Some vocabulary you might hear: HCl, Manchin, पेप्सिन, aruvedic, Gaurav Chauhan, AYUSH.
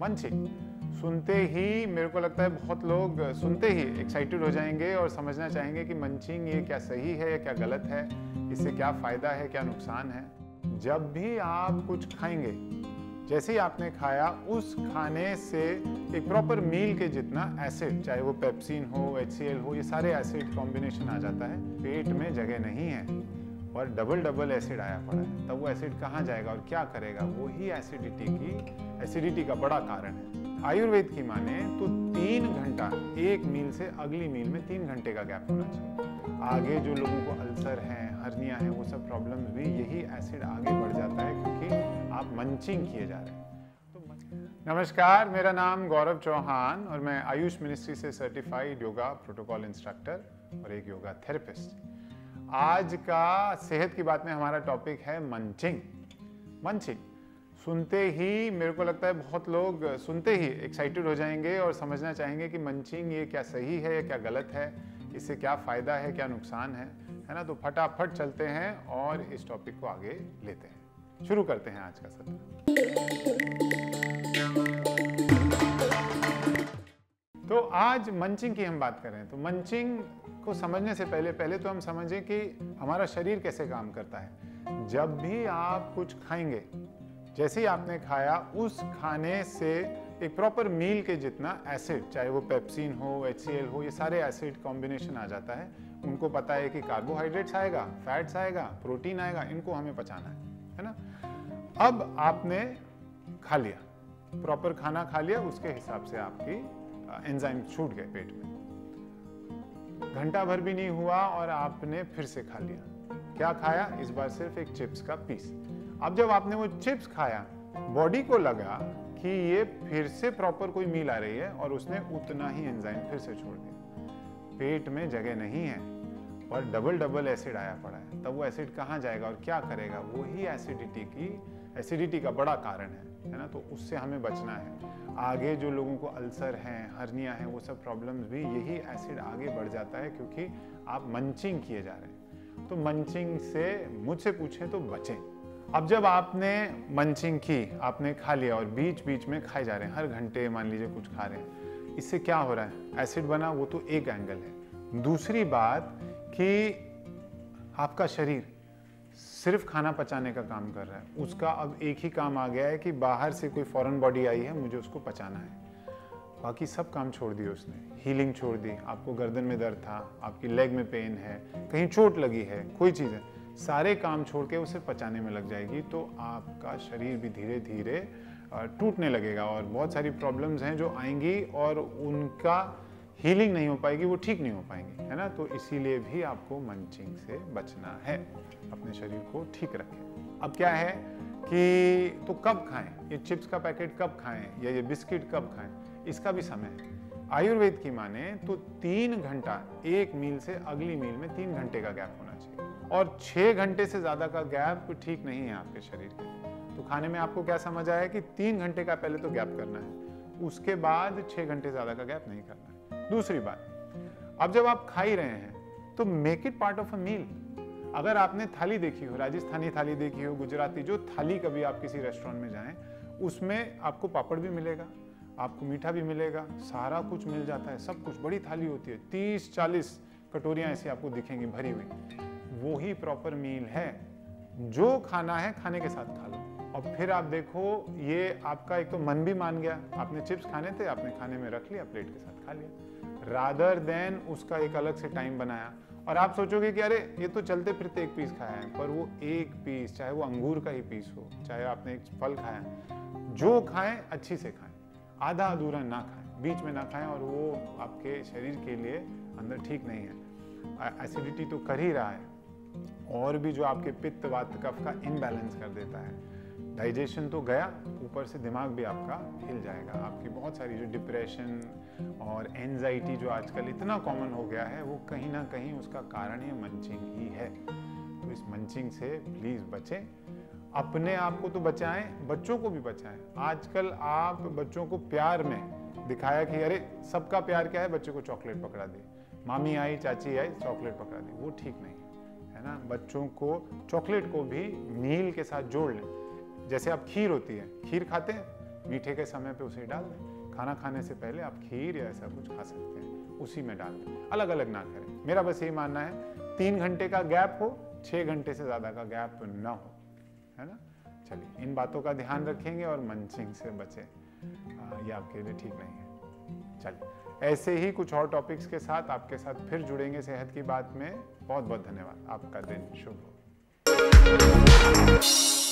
मंचिन सुनते ही मेरे को लगता है बहुत लोग सुनते ही एक्साइटेड हो जाएंगे और समझना चाहेंगे कि मंचिंग ये क्या सही है या क्या गलत है, इससे क्या फ़ायदा है क्या नुकसान है। जब भी आप कुछ खाएंगे, जैसे ही आपने खाया उस खाने से एक प्रॉपर मील के जितना एसिड, चाहे वो पेप्सिन हो HCl हो, ये सारे एसिड कॉम्बिनेशन आ जाता है, पेट में जगह नहीं है और डबल एसिड आया पड़ा है। तब वो एसिड कहाँ जाएगा और क्या करेगा, वो ही एसिडिटी का बड़ा कारण है। आयुर्वेद की माने तो 3 घंटा एक मील से अगली मील में 3 घंटे का गैप होना चाहिए। आगे जो लोगों को अल्सर है, हर्निया है, वो सब प्रॉब्लम्स भी यही एसिड आगे बढ़ जाता है क्योंकि आप मंचिंग किए जा रहे हैं। नमस्कार, मेरा नाम गौरव चौहान और मैं आयुष मिनिस्ट्री से सर्टिफाइड योगा प्रोटोकॉल इंस्ट्रक्टर और एक योगा थेरेपिस्ट। आज का सेहत की बात में हमारा टॉपिक है मंचिंग। सुनते ही मेरे को लगता है बहुत लोग सुनते ही एक्साइटेड हो जाएंगे और समझना चाहेंगे कि मंचिंग ये क्या सही है या क्या गलत है, इससे क्या फ़ायदा है क्या नुकसान है ना। तो फटाफट चलते हैं और इस टॉपिक को आगे लेते हैं, शुरू करते हैं आज का सत्र। तो आज मंचिंग की हम बात कर रहे हैं। तो मंचिंग को समझने से पहले तो हम समझें कि हमारा शरीर कैसे काम करता है। जब भी आप कुछ खाएंगे, जैसे ही आपने खाया उस खाने से एक प्रॉपर मील के जितना एसिड, चाहे वो पेप्सिन हो HCl हो, ये सारे एसिड कॉम्बिनेशन आ जाता है। उनको पता है कि कार्बोहाइड्रेट्स आएगा, फैट्स आएगा, प्रोटीन आएगा, इनको हमें पचाना है ना। अब आपने खा लिया, प्रॉपर खाना खा लिया, उसके हिसाब से आपकी एंजाइम छूट गए पेट में। घंटा भर भी नहीं हुआ और आपने फिर से खा लिया। क्या खाया? इस बार सिर्फ एक चिप्स का पीस। अब जब आपने वो चिप्स खाया, बॉडी को लगा कि ये फिर से प्रॉपर कोई मील आ रही है और उसने उतना ही एंजाइम फिर से छोड़ दिया। पेट में जगह नहीं है और डबल एसिड आया पड़ा है। तब वो एसिड कहाँ जाएगा और क्या करेगा, वो ही एसिडिटी का बड़ा कारण है ना। तो उससे हमें बचना है। आगे जो लोगों को अल्सर है, हर्निया है, वो सब प्रॉब्लम्स भी यही एसिड आगे बढ़ जाता है क्योंकि आप मंचिंग किए जा रहे हैं। तो मंचिंग से मुझसे पूछें तो बचें। अब जब आपने मंचिंग की, आपने खा लिया और बीच में खाए जा रहे हैं, हर घंटे मान लीजिए कुछ खा रहे हैं, इससे क्या हो रहा है, एसिड बना, वो तो एक एंगल है। दूसरी बात कि आपका शरीर सिर्फ खाना पचाने का काम कर रहा है, उसका अब एक ही काम आ गया है कि बाहर से कोई फॉरेन बॉडी आई है, मुझे उसको पचाना है। बाकी सब काम छोड़ दिए उसने, हीलिंग छोड़ दी। आपको गर्दन में दर्द था, आपकी लेग में पेन है, कहीं चोट लगी है, कोई चीज़ है, सारे काम छोड़ के उसे पचाने में लग जाएगी। तो आपका शरीर भी धीरे धीरे टूटने लगेगा और बहुत सारी प्रॉब्लम्स हैं जो आएंगी और उनका हीलिंग नहीं हो पाएगी, वो ठीक नहीं हो पाएंगे, है ना। तो इसीलिए भी आपको मंचिंग से बचना है, अपने शरीर को ठीक रखें। अब क्या है कि तो कब खाएं, ये चिप्स का पैकेट कब खाएं या ये बिस्किट कब खाएं, इसका भी समय है। आयुर्वेद की माने तो 3 घंटा एक मील से अगली मील में 3 घंटे का गैप होना चाहिए और 6 घंटे से ज़्यादा का गैप ठीक नहीं है आपके शरीर के लिए। तो खाने में आपको क्या समझ आया कि 3 घंटे का पहले तो गैप करना है, उसके बाद 6 घंटे ज़्यादा का गैप नहीं करना है। दूसरी बात, अब जब आप खा ही रहे हैं तो make it part of a meal. अगर आपने थाली देखी हो, राजस्थानी थाली देखी हो, गुजराती, जो थाली कभी आप किसी रेस्टोरेंट में जाएं, उसमें आपको पापड़ भी मिलेगा, आपको मीठा भी मिलेगा, सारा कुछ मिल जाता है, सब कुछ। बड़ी थाली होती है, 30-40 कटोरियाँ ऐसी आपको दिखेंगी भरी हुई। वो ही प्रॉपर मील है। जो खाना है खाने के साथ खा लो और फिर आप देखो, ये आपका एक तो मन भी मान गया, आपने चिप्स खाने थे, आपने खाने में रख लिया, प्लेट के साथ खा लिया, रादर देन उसका एक अलग से टाइम बनाया। और आप सोचोगे कि अरे ये तो चलते फिरते एक पीस खाया है, पर वो एक पीस, चाहे वो अंगूर का ही पीस हो, चाहे आपने एक फल खाया है, जो खाएं अच्छी से खाएं, आधा अधूरा ना खाएं, बीच में ना खाएं, और वो आपके शरीर के लिए अंदर ठीक नहीं है। एसिडिटी तो कर ही रहा है और भी जो आपके पित्त वात कफ का इम्बैलेंस कर देता है। डाइजेशन तो गया, ऊपर से दिमाग भी आपका हिल जाएगा। आपकी बहुत सारी जो डिप्रेशन और एनजाइटी जो आजकल इतना कॉमन हो गया है, वो कहीं ना कहीं उसका कारण ये मंचिंग ही है। तो इस मंचिंग से प्लीज़ बचें, अपने आप को तो बचाएं, बच्चों को भी बचाएं। आजकल आप बच्चों को प्यार में दिखाया कि अरे सबका प्यार क्या है, बच्चे को चॉकलेट पकड़ा दी, मामी आई चाची आई चॉकलेट पकड़ा दी, वो ठीक नहीं है ना। बच्चों को चॉकलेट को भी मील के साथ जोड़ लें। जैसे आप खीर होती है, खीर खाते हैं, मीठे के समय पे उसे डाल दें। खाना खाने से पहले आप खीर या ऐसा कुछ खा सकते हैं, उसी में डाल दें, अलग अलग ना करें। मेरा बस ये मानना है 3 घंटे का गैप हो, 6 घंटे से ज़्यादा का गैप ना हो, है ना। चलिए, इन बातों का ध्यान रखेंगे और मंचिंग से बचें, ये आपके लिए ठीक नहीं है। चलिए, ऐसे ही कुछ और टॉपिक्स के साथ आपके साथ फिर जुड़ेंगे सेहत की बात में। बहुत बहुत धन्यवाद, आपका दिन शुभ हो।